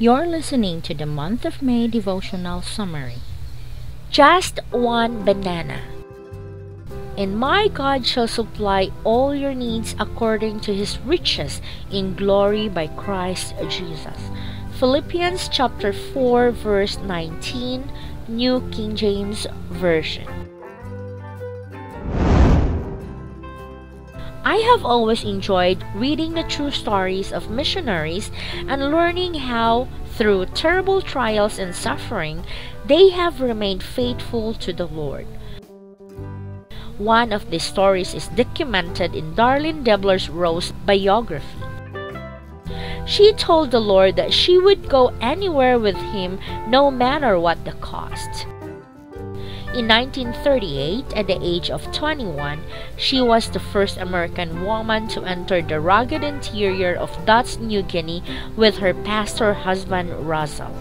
You're listening to the Month of May Devotional Summary. Just one banana. And my God shall supply all your needs according to his riches in glory by Christ Jesus. Philippians chapter 4 verse 19, New King James Version. I have always enjoyed reading the true stories of missionaries and learning how, through terrible trials and suffering, they have remained faithful to the Lord. One of these stories is documented in Darlene Deibler's Rose biography. She told the Lord that she would go anywhere with him no matter what the cost. In 1938, at the age of 21, she was the first American woman to enter the rugged interior of Dutch New Guinea with her pastor husband Russell.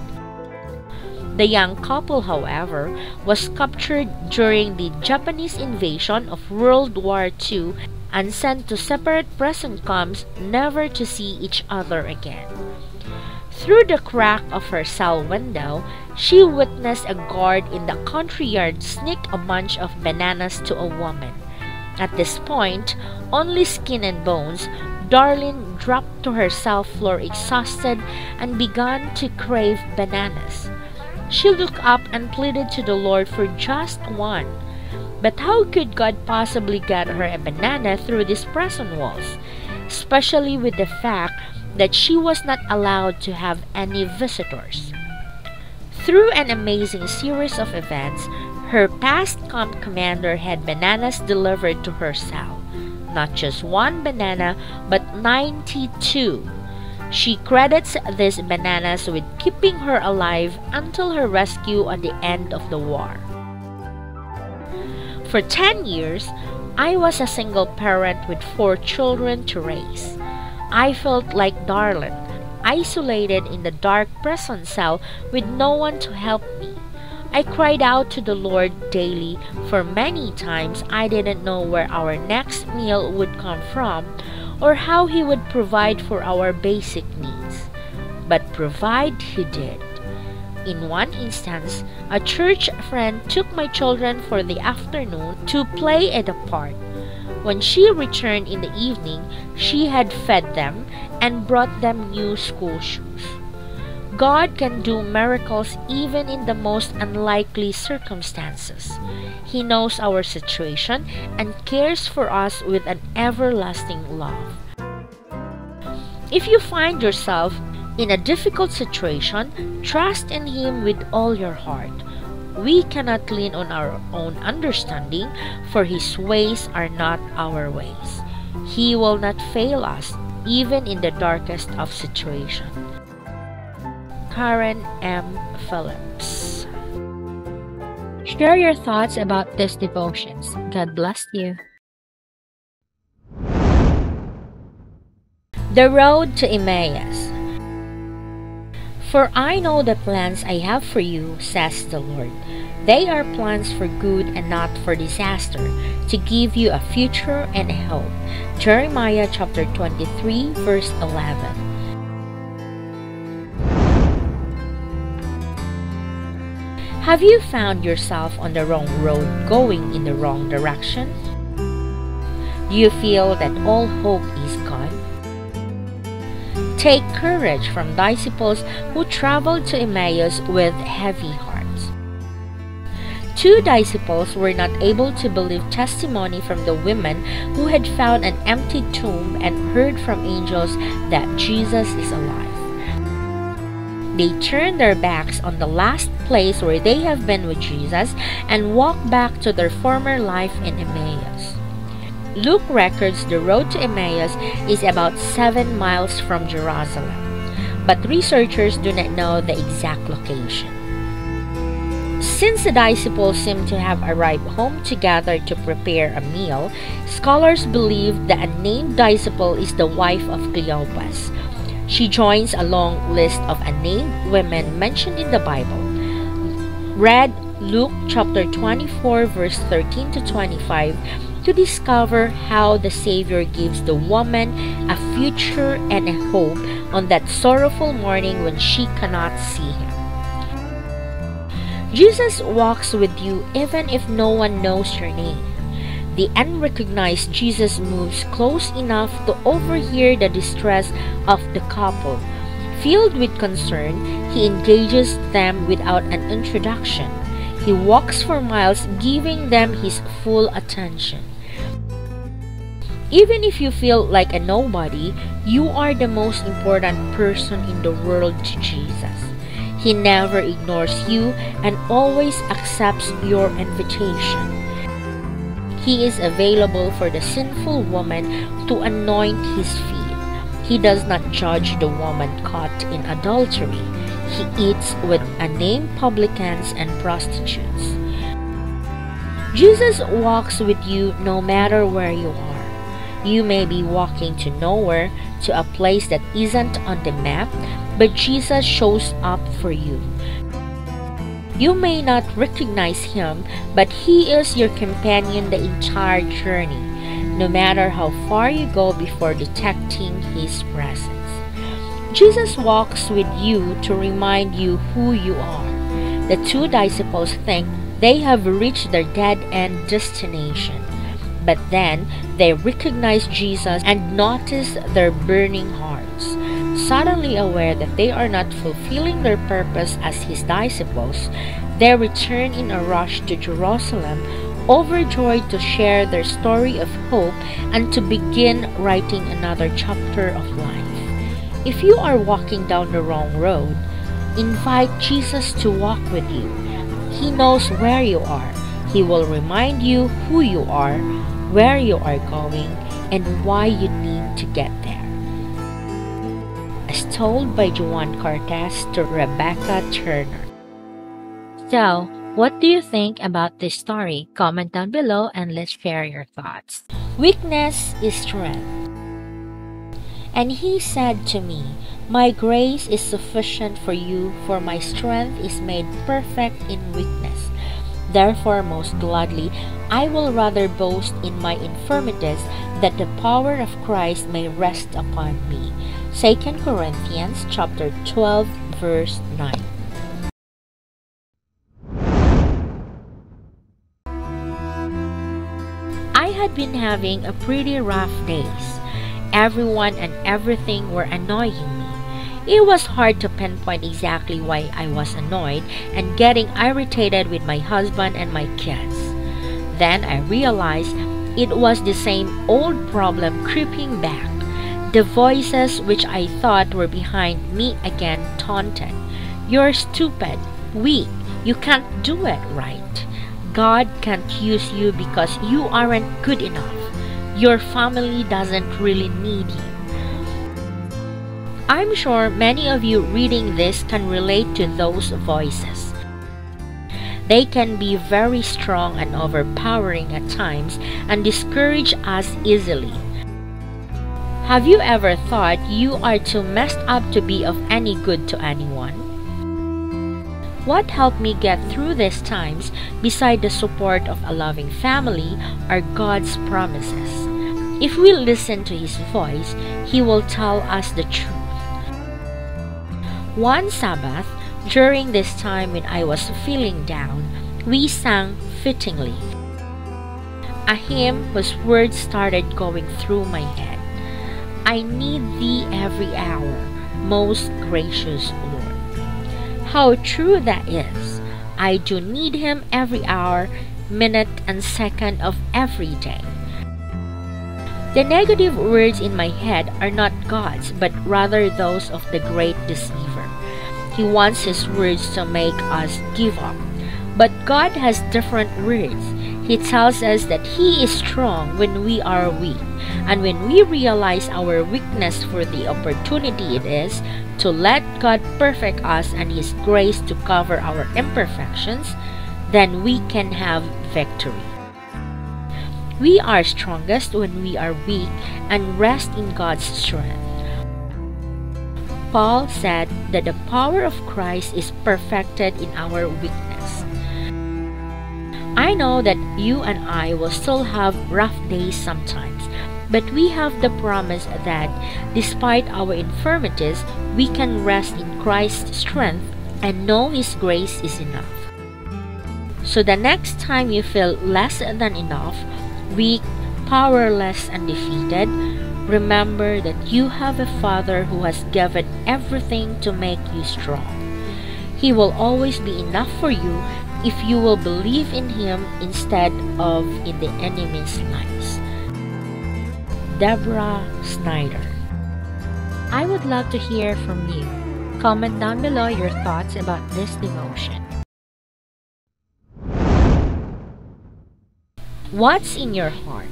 The young couple, however, was captured during the Japanese invasion of World War II and sent to separate prison camps, never to see each other again. Through the crack of her cell window, she witnessed a guard in the country yard sneak a bunch of bananas to a woman. At this point, only skin and bones, Darlene dropped to her cell floor exhausted and began to crave bananas. She looked up and pleaded to the Lord for just one. But how could God possibly get her a banana through these prison walls, especially with the fact that she was not allowed to have any visitors? Through an amazing series of events, her past camp commander had bananas delivered to her cell. Not just one banana, but 92. She credits these bananas with keeping her alive until her rescue at the end of the war. For 10 years, I was a single parent with 4 children to raise. I felt like Darlene, isolated in the dark prison cell with no one to help me. I cried out to the Lord daily, for many times I didn't know where our next meal would come from or how he would provide for our basic needs. But provide he did. In one instance, a church friend took my children for the afternoon to play at the park. When she returned in the evening, she had fed them and brought them new school shoes. God can do miracles even in the most unlikely circumstances. He knows our situation and cares for us with an everlasting love. If you find yourself in a difficult situation, trust in him with all your heart. We cannot lean on our own understanding, for his ways are not our ways. He will not fail us, even in the darkest of situations. Karen M. Phillips. Share your thoughts about these devotions. God bless you. The Road to Emmaus. For I know the plans I have for you, says the Lord. They are plans for good and not for disaster, to give you a future and a hope. Jeremiah chapter 23, verse 11. Have you found yourself on the wrong road, going in the wrong direction? Do you feel that all hope is gone? Take courage from disciples who traveled to Emmaus with heavy hearts. 2 disciples were not able to believe testimony from the women who had found an empty tomb and heard from angels that Jesus is alive. They turned their backs on the last place where they have been with Jesus and walked back to their former life in Emmaus. Luke records the road to Emmaus is about 7 miles from Jerusalem, but researchers do not know the exact location. Since the disciples seem to have arrived home together to prepare a meal, scholars believe the unnamed disciple is the wife of Cleopas. She joins a long list of unnamed women mentioned in the Bible. Read Luke chapter 24 verse 13 to 25 to discover how the Savior gives the woman a future and a hope on that sorrowful morning when she cannot see him. Jesus walks with you even if no one knows your name. The unrecognized Jesus moves close enough to overhear the distress of the couple. Filled with concern, he engages them without an introduction. He walks for miles, giving them his full attention. Even if you feel like a nobody, you are the most important person in the world to Jesus. He never ignores you and always accepts your invitation. He is available for the sinful woman to anoint his feet. He does not judge the woman caught in adultery. He eats with unnamed publicans and prostitutes. Jesus walks with you no matter where you are. You may be walking to nowhere, to a place that isn't on the map, but Jesus shows up for you. You may not recognize him, but he is your companion the entire journey, no matter how far you go before detecting his presence. Jesus walks with you to remind you who you are. The two disciples think they have reached their dead-end destination, but then they recognize Jesus and notice their burning hearts. Suddenly aware that they are not fulfilling their purpose as his disciples, they return in a rush to Jerusalem, overjoyed to share their story of hope and to begin writing another chapter of life. If you are walking down the wrong road, invite Jesus to walk with you. He knows where you are. He will remind you who you are, where you are going, and why you need to get there. As told by Juan Cortez to Rebecca Turner. So, what do you think about this story? Comment down below and let's share your thoughts. Weakness is strength. And he said to me, "My grace is sufficient for you, for my strength is made perfect in weakness. Therefore, most gladly, I will rather boast in my infirmities, that the power of Christ may rest upon me." 2 Corinthians chapter 12, verse 9. I had been having a pretty rough days. Everyone and everything were annoying me. It was hard to pinpoint exactly why I was annoyed and getting irritated with my husband and my kids. Then I realized it was the same old problem creeping back. The voices which I thought were behind me again taunted, "You're stupid, weak, you can't do it right. God can't use you because you aren't good enough. Your family doesn't really need you." I'm sure many of you reading this can relate to those voices. They can be very strong and overpowering at times and discourage us easily. Have you ever thought you are too messed up to be of any good to anyone? What helped me get through these times, beside the support of a loving family, are God's promises. If we listen to his voice, he will tell us the truth. One Sabbath, during this time when I was feeling down, we sang fittingly a hymn whose words started going through my head. "I need thee every hour, most gracious Lord." How true that is! I do need him every hour, minute, and second of every day. The negative words in my head are not God's, but rather those of the great deceiver. He wants his words to make us give up. But God has different words. He tells us that he is strong when we are weak, and when we realize our weakness for the opportunity it is to let God perfect us and his grace to cover our imperfections, then we can have victory. We are strongest when we are weak and rest in God's strength. Paul said that the power of Christ is perfected in our weakness. I know that you and I will still have rough days sometimes, but we have the promise that, despite our infirmities, we can rest in Christ's strength and know His grace is enough. So the next time you feel less than enough, weak, powerless, and defeated, remember that you have a Father who has given everything to make you strong. He will always be enough for you if you will believe in Him instead of in the enemy's lies. Deborah Snyder. I would love to hear from you. Comment down below your thoughts about this devotion. What's in your heart?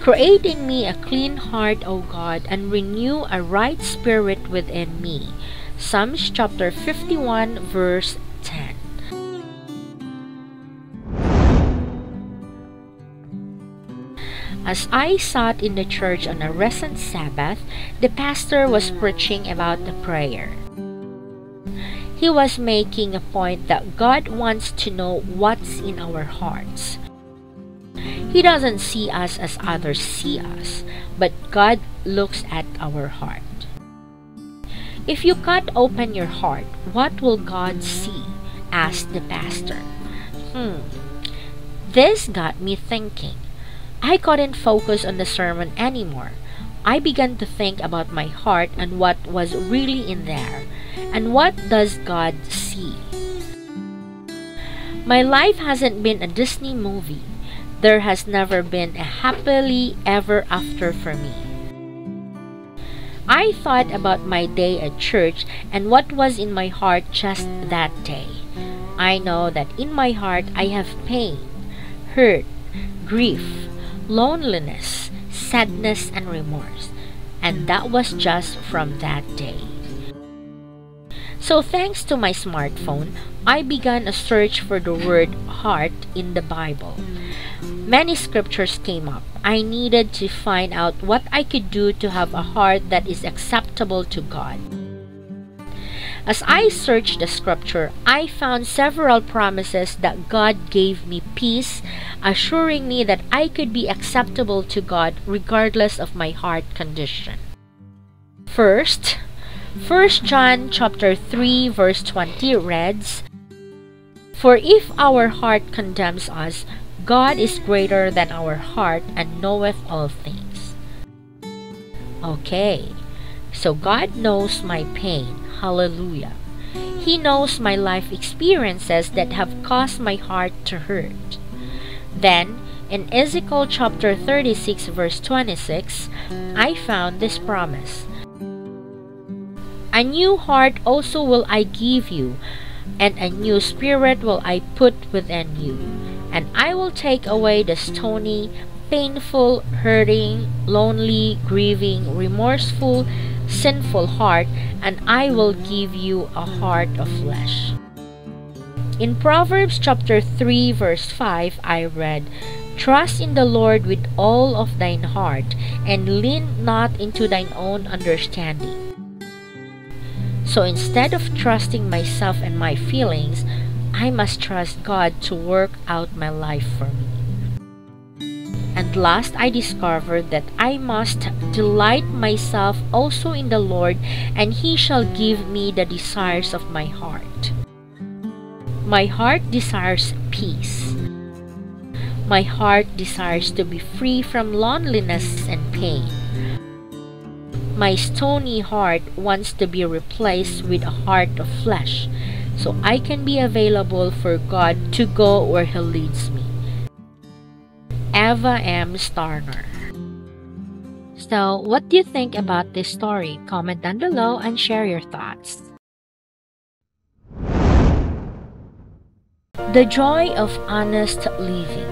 Create in me a clean heart, O God, and renew a right spirit within me. Psalms chapter 51, verse 10. As I sat in the church on a recent Sabbath, the pastor was preaching about the prayer. He was making a point that God wants to know what's in our hearts. He doesn't see us as others see us, but God looks at our heart. If you cut open your heart, what will God see? Asked the pastor. This got me thinking. I couldn't focus on the sermon anymore. I began to think about my heart and what was really in there. And what does God see? My life hasn't been a Disney movie. There has never been a happily ever after for me. I thought about my day at church and what was in my heart just that day. I know that in my heart I have pain, hurt, grief, loneliness, sadness, and remorse. And that was just from that day. So thanks to my smartphone, I began a search for the word heart in the Bible. Many scriptures came up. I needed to find out what I could do to have a heart that is acceptable to God. As I searched the scripture, I found several promises that God gave me peace, assuring me that I could be acceptable to God regardless of my heart condition. First, 1 John chapter 3 verse 20 reads, "For if our heart condemns us, God is greater than our heart and knoweth all things." Okay, so God knows my pain. Hallelujah. He knows my life experiences that have caused my heart to hurt. Then, in Ezekiel chapter 36 verse 26, I found this promise, "A new heart also will I give you, and a new spirit will I put within you. And I will take away the stony, painful, hurting, lonely, grieving, remorseful, sinful heart, and I will give you a heart of flesh." In Proverbs chapter 3 verse 5, I read, "Trust in the Lord with all of thine heart, and lean not into thine own understanding." So instead of trusting myself and my feelings, I must trust God to work out my life for me. And last, I discovered that I must delight myself also in the Lord, and He shall give me the desires of my heart. My heart desires peace. My heart desires to be free from loneliness and pain. My stony heart wants to be replaced with a heart of flesh, so I can be available for God to go where He leads me. Ava M. Starner. So, what do you think about this story? Comment down below and share your thoughts. The joy of honest living.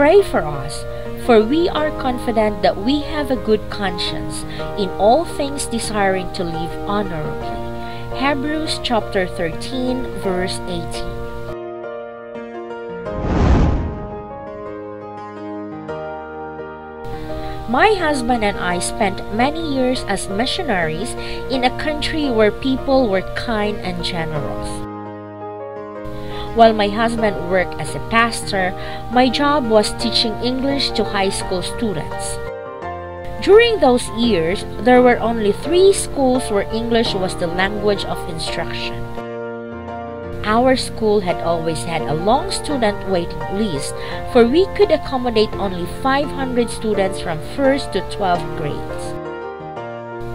Pray for us. For we are confident that we have a good conscience, in all things desiring to live honorably. Hebrews chapter 13, verse 18. My husband and I spent many years as missionaries in a country where people were kind and generous. While my husband worked as a pastor, my job was teaching English to high school students. During those years, there were only 3 schools where English was the language of instruction. Our school had always had a long student waiting list, for we could accommodate only 500 students from 1st to 12th grades.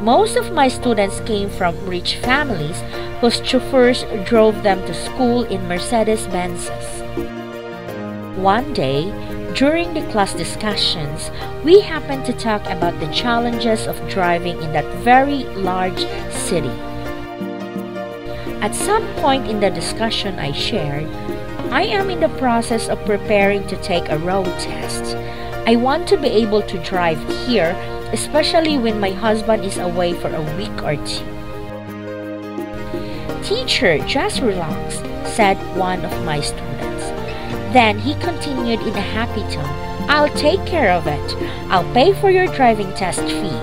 Most of my students came from rich families whose chauffeurs drove them to school in Mercedes-Benzes. One day, during the class discussions, we happened to talk about the challenges of driving in that very large city. At some point in the discussion, I shared, "I am in the process of preparing to take a road test. I want to be able to drive here, especially when my husband is away for a week or 2. "Teacher, just relax," said one of my students. Then he continued in a happy tone, "I'll take care of it. I'll pay for your driving test fee.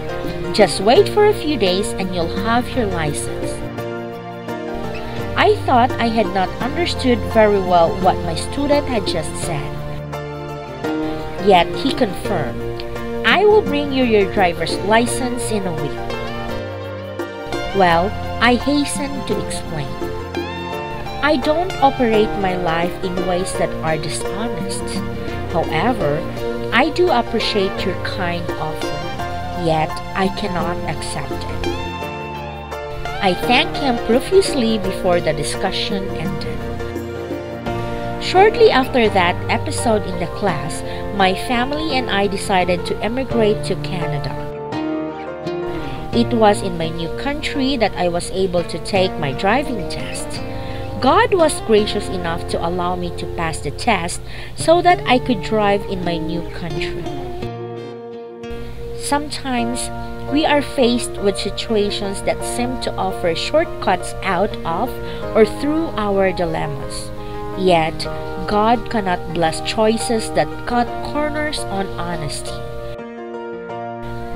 Just wait for a few days and you'll have your license." I thought I had not understood very well what my student had just said. Yet he confirmed, "I will bring you your driver's license in a week." Well, I hastened to explain. I don't operate my life in ways that are dishonest. However, I do appreciate your kind offer, yet I cannot accept it. I thanked him profusely before the discussion ended. Shortly after that episode in the class, my family and I decided to emigrate to Canada. It was in my new country that I was able to take my driving test. God was gracious enough to allow me to pass the test so that I could drive in my new country. Sometimes, we are faced with situations that seem to offer shortcuts out of or through our dilemmas. Yet, God cannot bless choices that cut corners on honesty.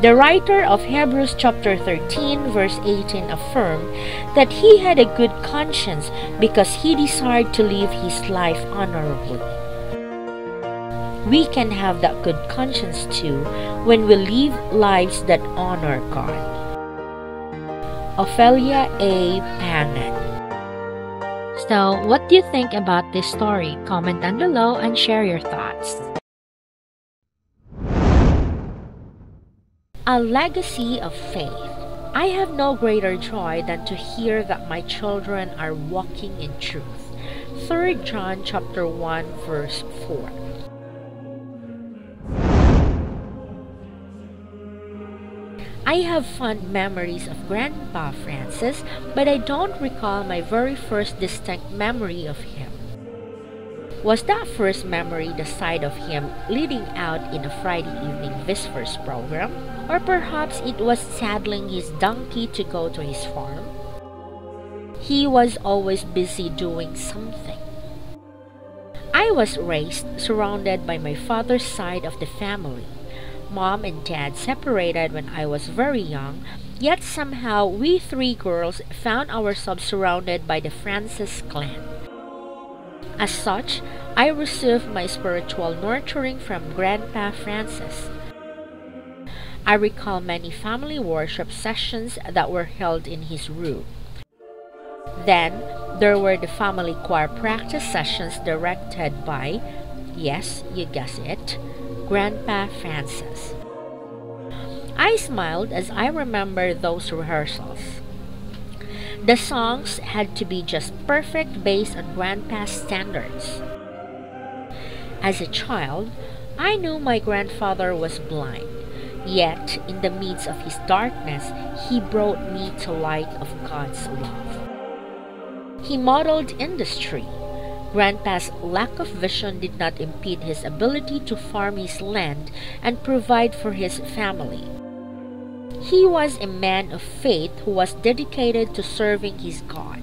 The writer of Hebrews chapter 13 verse 18 affirmed that he had a good conscience because he desired to live his life honorably. We can have that good conscience too when we live lives that honor God. Ophelia A. Panen. So, what do you think about this story? Comment down below and share your thoughts. A legacy of faith. I have no greater joy than to hear that my children are walking in truth. 3 John chapter 1 verse 4. I have fond memories of Grandpa Francis, but I don't recall my very first distinct memory of him. Was that first memory the sight of him leading out in a Friday evening visitors program? Or perhaps it was saddling his donkey to go to his farm? He was always busy doing something. I was raised surrounded by my father's side of the family. Mom and Dad separated when I was very young, yet somehow we 3 girls found ourselves surrounded by the Francis clan. As such, I received my spiritual nurturing from Grandpa Francis. I recall many family worship sessions that were held in his room. Then, there were the family choir practice sessions directed by, yes, you guess it, Grandpa Francis. I smiled as I remember those rehearsals. The songs had to be just perfect based on Grandpa's standards. As a child, I knew my grandfather was blind, yet in the midst of his darkness, he brought me to light of God's love. He modeled industry. Grandpa's lack of vision did not impede his ability to farm his land and provide for his family. He was a man of faith who was dedicated to serving his God.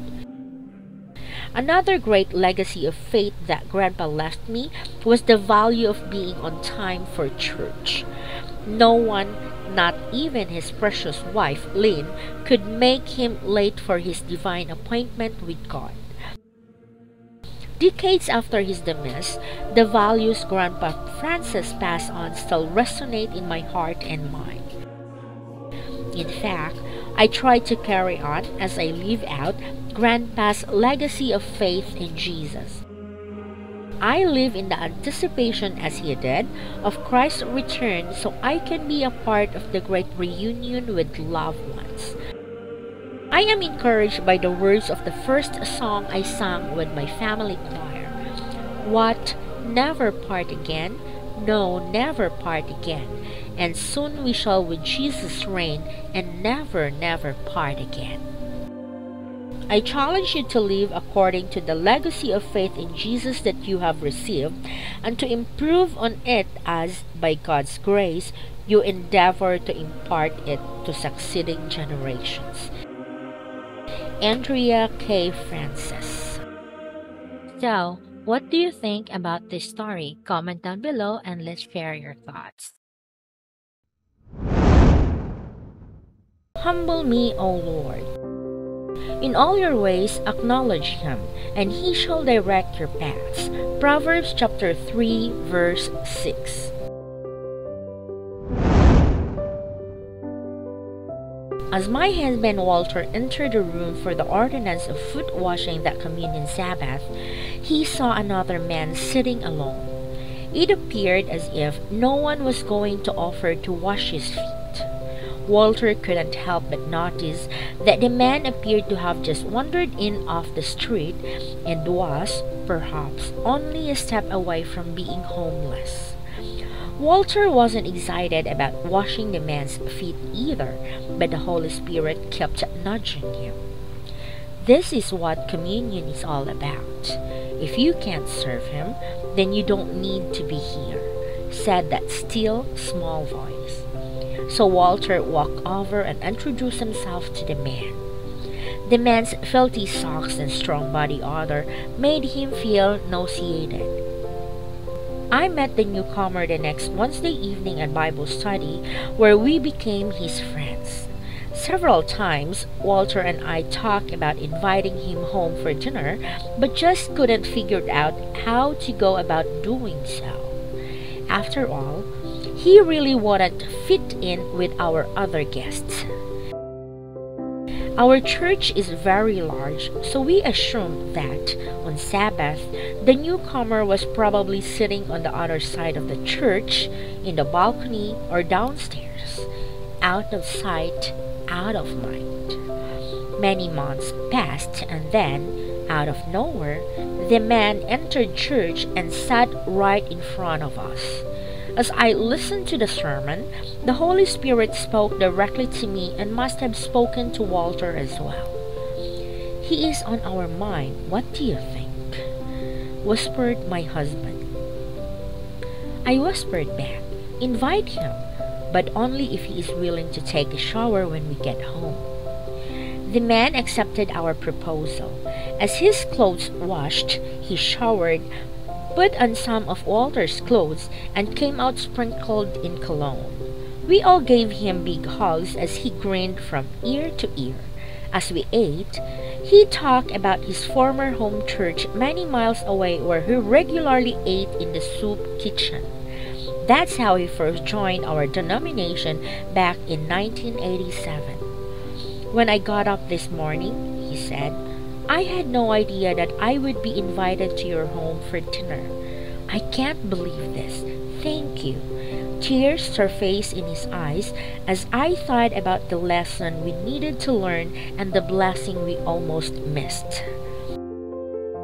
Another great legacy of faith that Grandpa left me was the value of being on time for church. No one, not even his precious wife, Lynn, could make him late for his divine appointment with God. Decades after his demise, the values Grandpa Francis passed on still resonate in my heart and mind. In fact, I try to carry on as I live out Grandpa's legacy of faith in Jesus. I live in the anticipation, as he did, of Christ's return, so I can be a part of the great reunion with loved ones. I am encouraged by the words of the first song I sang with my family choir. What? Never part again? No, never part again. And soon we shall with Jesus reign and never, never part again. I challenge you to live according to the legacy of faith in Jesus that you have received, and to improve on it as, by God's grace, you endeavor to impart it to succeeding generations. Andrea K. Francis. So, what do you think about this story? Comment down below and let's share your thoughts. Humble me, O Lord. In all your ways acknowledge him, and he shall direct your paths. Proverbs chapter 3, verse 6. As my husband Walter entered the room for the ordinance of foot washing that communion Sabbath, he saw another man sitting alone. It appeared as if no one was going to offer to wash his feet. Walter couldn't help but notice that the man appeared to have just wandered in off the street and was, perhaps, only a step away from being homeless. Walter wasn't excited about washing the man's feet either, but the Holy Spirit kept nudging him. This is what communion is all about. If you can't serve him, then you don't need to be here, said that still, small voice. So Walter walked over and introduced himself to the man. The man's filthy socks and strong body odor made him feel nauseated. I met the newcomer the next Wednesday evening at Bible study, where we became his friends. Several times, Walter and I talked about inviting him home for dinner, but just couldn't figure out how to go about doing so. After all, he really wouldn't fit in with our other guests. Our church is very large, so we assumed that, on Sabbath, the newcomer was probably sitting on the other side of the church, in the balcony or downstairs, out of sight, out of mind. Many months passed, and then, out of nowhere, the man entered church and sat right in front of us. As I listened to the sermon, the Holy Spirit spoke directly to me and must have spoken to Walter as well. He is on our mind. What do you think? Whispered my husband. I whispered back, invite him, but only if he is willing to take a shower when we get home. The man accepted our proposal. As his clothes washed, he showered, put on some of Walter's clothes, and came out sprinkled in cologne. We all gave him big hugs as he grinned from ear to ear. As we ate, he talked about his former home church many miles away, where he regularly ate in the soup kitchen. That's how he first joined our denomination back in 1987. When I got up this morning, he said, I had no idea that I would be invited to your home for dinner. I can't believe this. Thank you. Tears surfaced in his eyes as I thought about the lesson we needed to learn and the blessing we almost missed.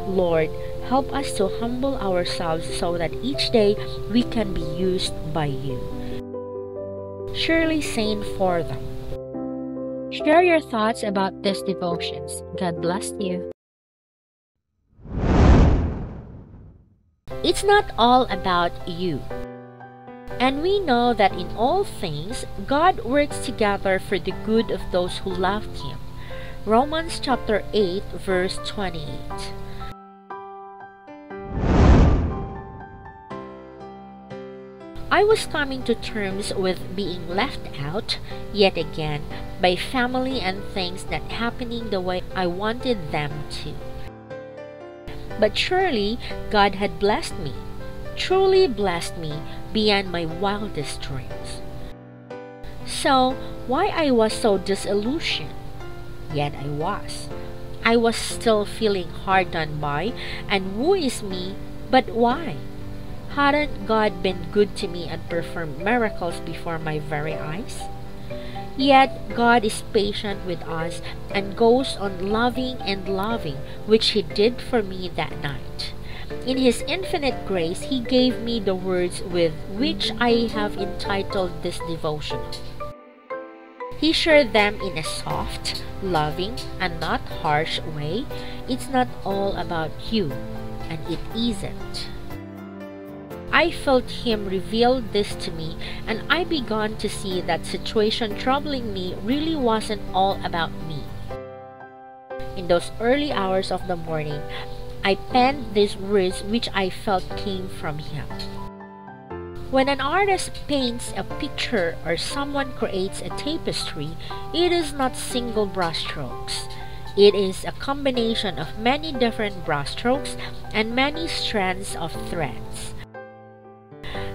Lord, help us to humble ourselves so that each day we can be used by you. Shirley Saint Fordham. Share your thoughts about these devotions. God bless you. It's not all about you. And we know that in all things, God works together for the good of those who love him. Romans chapter 8, verse 28. I was coming to terms with being left out, yet again, by family and things not happening the way I wanted them to. But surely God had blessed me, truly blessed me beyond my wildest dreams. So why I was so disillusioned? Yet I was. I was still feeling hard done by, and who is me, but why? Hadn't God been good to me and performed miracles before my very eyes? Yet God is patient with us and goes on loving and loving, which He did for me that night. In His infinite grace, He gave me the words with which I have entitled this devotional. He shared them in a soft, loving, and not harsh way. It's not all about you, and it isn't. I felt Him reveal this to me, and I began to see that situation troubling me really wasn't all about me. In those early hours of the morning, I penned these words which I felt came from Him. When an artist paints a picture or someone creates a tapestry, it is not single brushstrokes. It is a combination of many different brushstrokes and many strands of threads.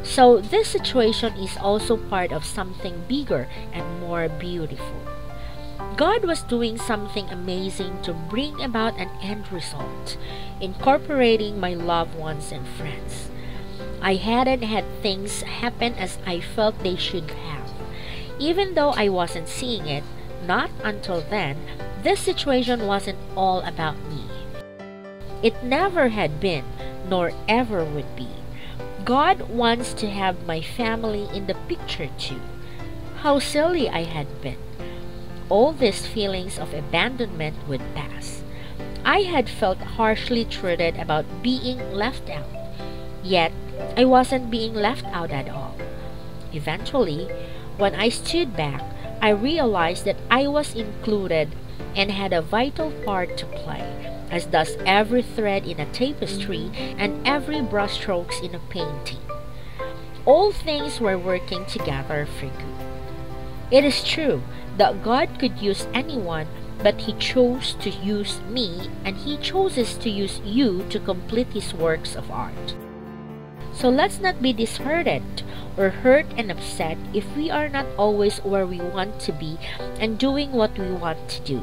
So this situation is also part of something bigger and more beautiful. God was doing something amazing to bring about an end result, incorporating my loved ones and friends. I hadn't had things happen as I felt they should have. Even though I wasn't seeing it, not until then, this situation wasn't all about me. It never had been, nor ever would be. God wants to have my family in the picture too. How silly I had been. All these feelings of abandonment would pass. I had felt harshly treated about being left out. Yet, I wasn't being left out at all. Eventually, when I stood back, I realized that I was included and had a vital part to play, as does every thread in a tapestry and every brushstrokes in a painting. All things were working together for good. It is true that God could use anyone, but He chose to use me, and He chooses to use you to complete His works of art. So let's not be disheartened or hurt and upset if we are not always where we want to be and doing what we want to do.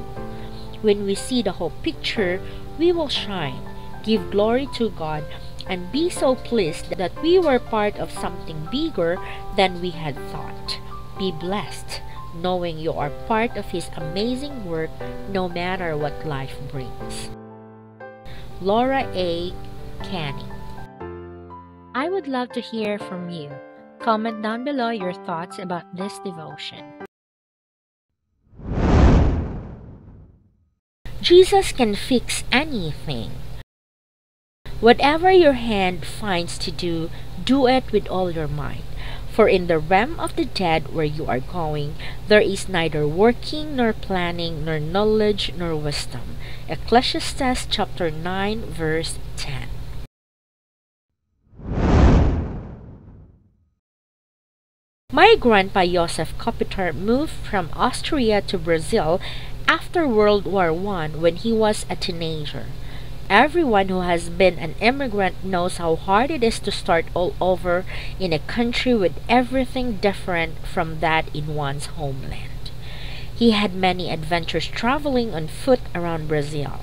When we see the whole picture, we will shine, give glory to God, and be so pleased that we were part of something bigger than we had thought. Be blessed, knowing you are part of His amazing work no matter what life brings. Laura A. Canning. I would love to hear from you. Comment down below your thoughts about this devotion. Jesus can fix anything. Whatever your hand finds to do, do it with all your might. For in the realm of the dead where you are going, there is neither working, nor planning, nor knowledge, nor wisdom. Ecclesiastes chapter 9, verse 10. My grandpa Josef Kopitar moved from Austria to Brazil after World War I when he was a teenager. Everyone who has been an immigrant knows how hard it is to start all over in a country with everything different from that in one's homeland. He had many adventures traveling on foot around Brazil.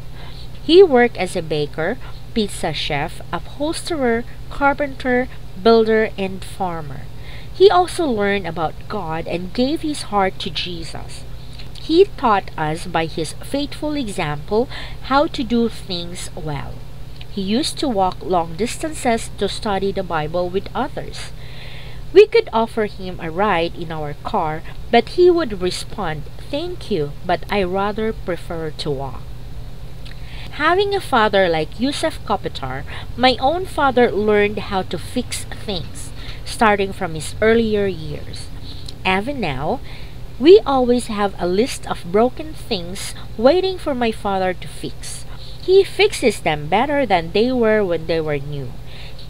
He worked as a baker, pizza chef, upholsterer, carpenter, builder, and farmer. He also learned about God and gave his heart to Jesus. He taught us by his faithful example how to do things well. He used to walk long distances to study the Bible with others. We could offer him a ride in our car, but he would respond, "Thank you, but I rather prefer to walk." Having a father like Josef Kopitar, my own father learned how to fix things, starting from his earlier years. Even now, we always have a list of broken things waiting for my father to fix. He fixes them better than they were when they were new.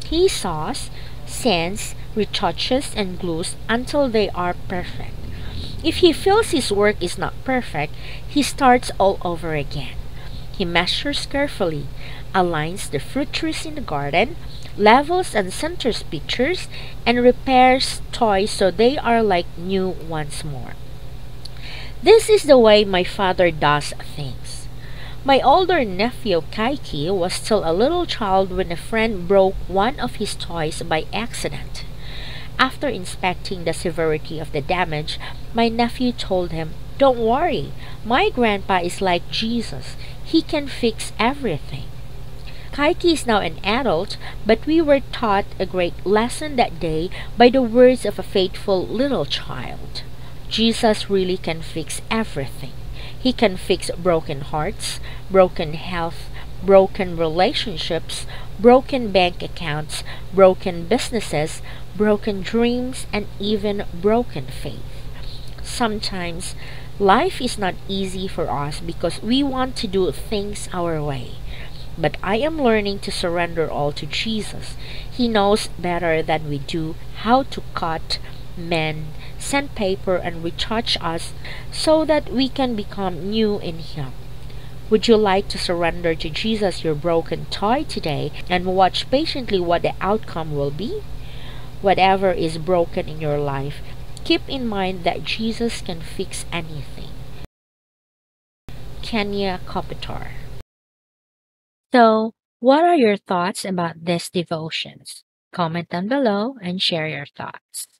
He saws, sands, retouches, and glues until they are perfect. If he feels his work is not perfect, he starts all over again. He measures carefully, aligns the fruit trees in the garden, levels and centers pictures, and repairs toys so they are like new once more. This is the way my father does things. My older nephew Kaiki was still a little child when a friend broke one of his toys by accident. After inspecting the severity of the damage, my nephew told him, "Don't worry, my grandpa is like Jesus. He can fix everything." Kaiki is now an adult, but we were taught a great lesson that day by the words of a faithful little child. Jesus really can fix everything. He can fix broken hearts, broken health, broken relationships, broken bank accounts, broken businesses, broken dreams, and even broken faith. Sometimes, life is not easy for us because we want to do things our way. But I am learning to surrender all to Jesus. He knows better than we do how to cut, mend, sandpaper, and retouch us so that we can become new in Him. Would you like to surrender to Jesus your broken toy today and watch patiently what the outcome will be? Whatever is broken in your life, keep in mind that Jesus can fix anything. Karen Kopitar. So, what are your thoughts about these devotions? Comment down below and share your thoughts.